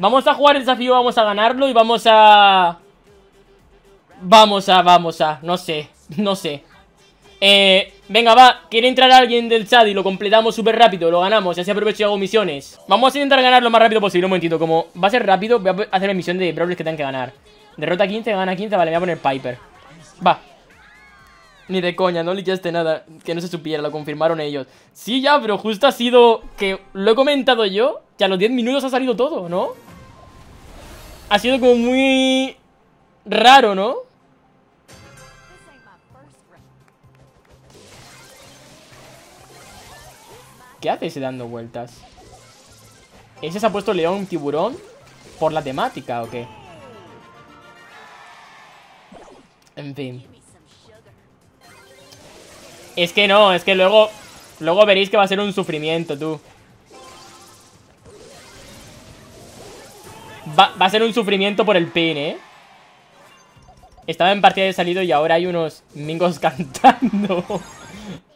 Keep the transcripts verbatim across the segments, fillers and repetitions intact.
Vamos a jugar el desafío, vamos a ganarlo y vamos a... Vamos a, vamos a, no sé, no sé. Eh, venga, va, quiere entrar alguien del chat y lo completamos súper rápido, lo ganamos, ya se aprovecho y hago misiones. Vamos a intentar ganar lo más rápido posible, un momentito, como va a ser rápido, voy a hacer la misión de Brawlers que tengan que ganar. Derrota quince, gana quince, vale, me voy a poner Piper. Va. Ni de coña, no lichaste nada, que no se supiera, lo confirmaron ellos. Sí, ya, pero justo ha sido que lo he comentado yo, que a los diez minutos ha salido todo, ¿no? Ha sido como muy... raro, ¿no? ¿Qué hace ese dando vueltas? ¿Ese se ha puesto león tiburón por la temática o qué? En fin. Es que no, es que luego... Luego veréis que va a ser un sufrimiento, tú. Va, va a ser un sufrimiento por el pin, ¿eh? Estaba en partida de salido y ahora hay unos mingos cantando.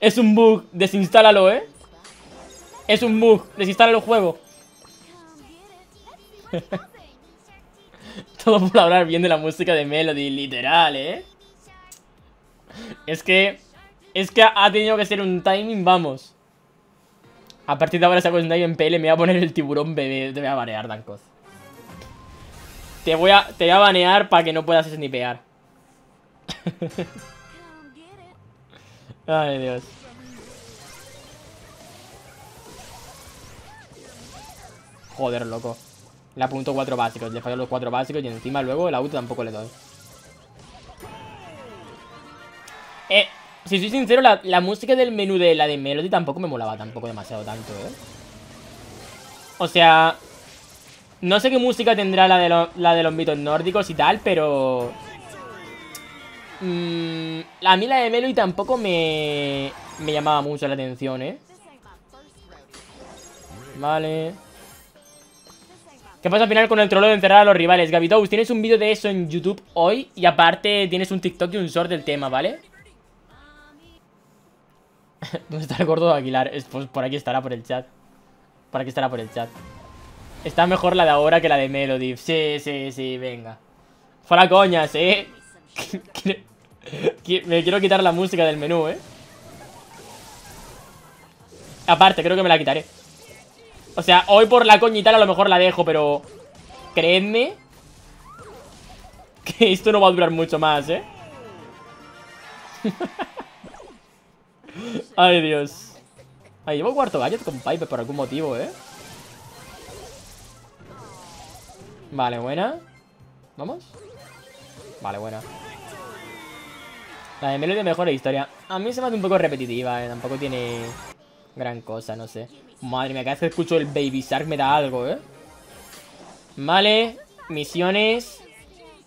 Es un bug, desinstálalo, ¿eh? Es un bug, desinstala el juego. Todo por hablar bien de la música de Melody, literal, ¿eh? Es que... Es que ha tenido que ser un timing, vamos. A partir de ahora saco un dive en P L, me voy a poner el tiburón bebé. Te voy a banear, Dancoz. Te voy a, te voy a banear para que no puedas snipear. Ay, Dios. Joder, loco. Le apunto cuatro básicos. Le fallo los cuatro básicos y encima luego el auto tampoco le doy. Eh, si soy sincero, la, la música del menú de la de Melody tampoco me molaba tampoco demasiado tanto, ¿eh? O sea... No sé qué música tendrá la de, lo, la de los mitos nórdicos y tal, pero... Mmm, a mí la de Melody tampoco me... Me llamaba mucho la atención, ¿eh? Vale... ¿Qué pasa al final con el trolo de encerrar a los rivales? Gabito, tienes un vídeo de eso en YouTube hoy y aparte tienes un TikTok y un short del tema, ¿vale? ¿Dónde está el gordo de Aguilar? Es, pues, por aquí estará por el chat. Por aquí estará por el chat. Está mejor la de ahora que la de Melody. Sí, sí, sí, venga. Fuera coñas, ¿eh? Me quiero quitar la música del menú, ¿eh? Aparte, creo que me la quitaré. O sea, hoy por la coña y tal a lo mejor la dejo, pero... Creedme... Que esto no va a durar mucho más, ¿eh? Ay, Dios. Ay, llevo cuarto gadget con Piper por algún motivo, ¿eh? Vale, buena. ¿Vamos? Vale, buena. La de Melody mejor de historia. A mí se me hace un poco repetitiva, ¿eh? Tampoco tiene... gran cosa, no sé. Madre mía, cada vez que escucho el Baby Shark me da algo, ¿eh? Vale, misiones.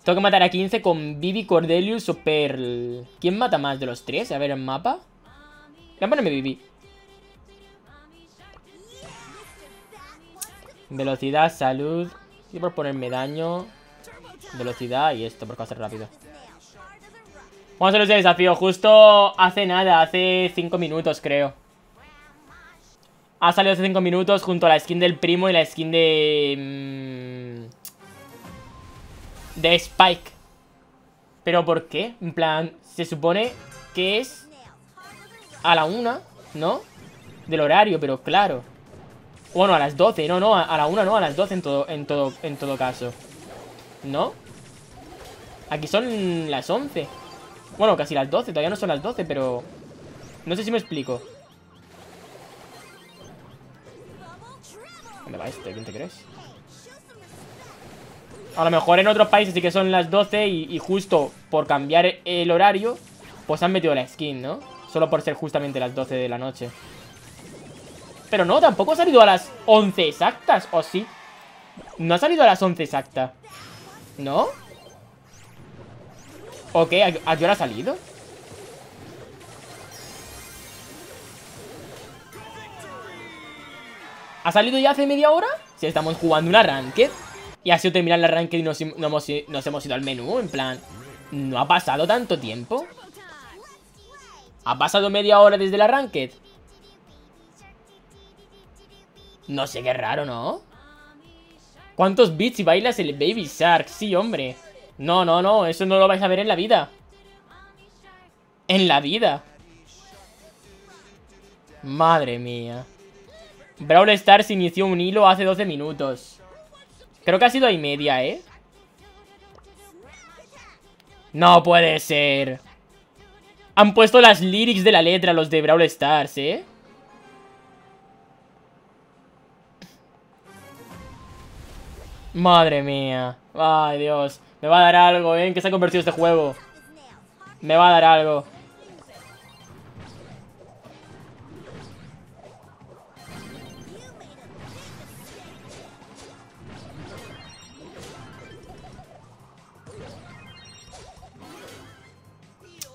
Tengo que matar a quince con Bibi, Cordelius o Pearl. ¿Quién mata más de los tres? A ver, el mapa. Voy a ponerme Bibi. Velocidad, salud. Y por ponerme daño. Velocidad y esto, porque va a ser rápido. Vamos a hacer ese desafío. Justo hace nada, hace cinco minutos, creo. Ha salido hace cinco minutos junto a la skin del primo y la skin de... Mmm, de Spike. ¿Pero por qué? En plan, se supone que es a la una, ¿no? Del horario, pero claro. Bueno, a las doce, no, no, a la una no, a las doce en todo, en todo, en todo caso. ¿No? Aquí son las once. Bueno, casi las doce, todavía no son las doce, pero... No sé si me explico. ¿Dónde va este? ¿Quién te crees? A lo mejor en otros países sí que son las doce y, y justo por cambiar el horario, pues han metido la skin, ¿no? Solo por ser justamente las doce de la noche. Pero no, tampoco ha salido a las once exactas, ¿o sí? No ha salido a las once exactas, ¿no? ¿O qué? ¿A qué hora ha salido? ¿Ha salido ya hace media hora? Si estamos jugando una ranked. Y ha sido terminar la ranked y nos, nos, nos hemos ido al menú. En plan, no ha pasado tanto tiempo. ¿Ha pasado media hora desde la ranked? No sé, qué raro, ¿no? ¿Cuántos beats y bailas el Baby Shark? Sí, hombre. No, no, no, eso no lo vais a ver en la vida. En la vida. Madre mía. Brawl Stars inició un hilo hace doce minutos. Creo que ha sido y media, ¿eh? No puede ser. Han puesto las lyrics de la letra los de Brawl Stars, ¿eh? Madre mía. Ay, Dios. Me va a dar algo, ¿eh? ¿En qué se ha convertido este juego? Me va a dar algo.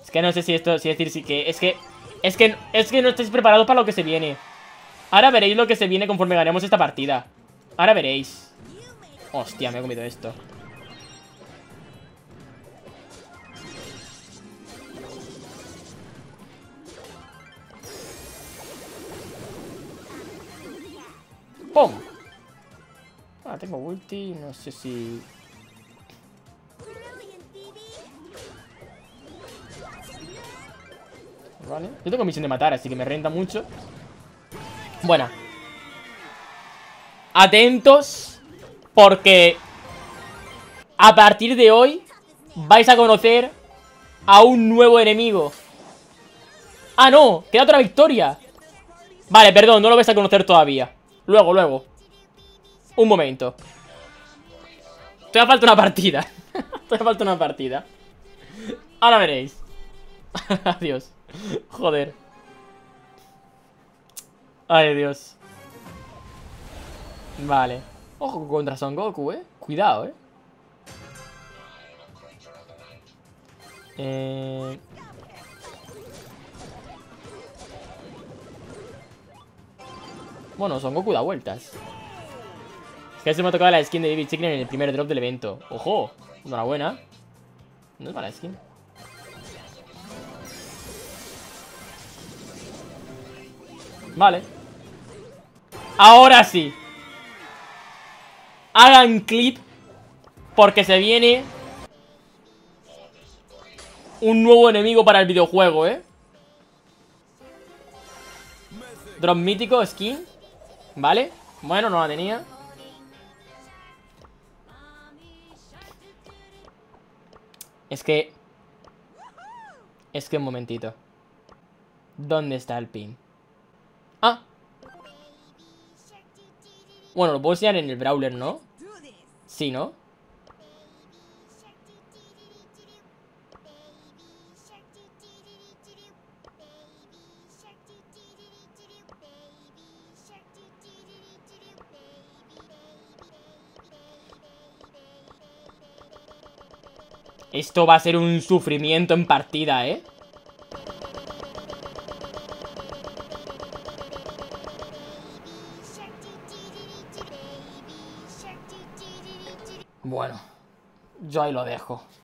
Es que no sé si esto... Si decir si que... Es que... Es que... Es que no estáis preparados para lo que se viene. Ahora veréis lo que se viene conforme ganemos esta partida. Ahora veréis. Hostia, me he comido esto. ¡Pum! Ah, tengo ulti, no sé si... Vale, yo tengo misión de matar, así que me renta mucho. Buena. Atentos, porque a partir de hoy vais a conocer a un nuevo enemigo. ¡Ah, no! ¡Queda otra victoria! Vale, perdón, no lo vais a conocer todavía. Luego, luego. Un momento. Todavía falta una partida. Todavía falta una partida. Ahora veréis. Adiós. Joder. Ay, Dios. Vale. Ojo contra Son Goku, eh. Cuidado, eh. Eh... Bueno, Son Goku da vueltas. Es que se me ha tocado la skin de Bibi Chicken en el primer drop del evento. ¡Ojo! Enhorabuena. No es mala skin. Vale. Ahora sí. Hagan clip, porque se viene un nuevo enemigo para el videojuego, ¿eh? Drop mítico, skin. Vale, bueno, no la tenía. Es que... Es que un momentito. ¿Dónde está el pin? Ah. Bueno, lo puedo enseñar en el Brawler, ¿no? Sí, ¿no? Esto va a ser un sufrimiento en partida, ¿eh? Bueno, yo ahí lo dejo.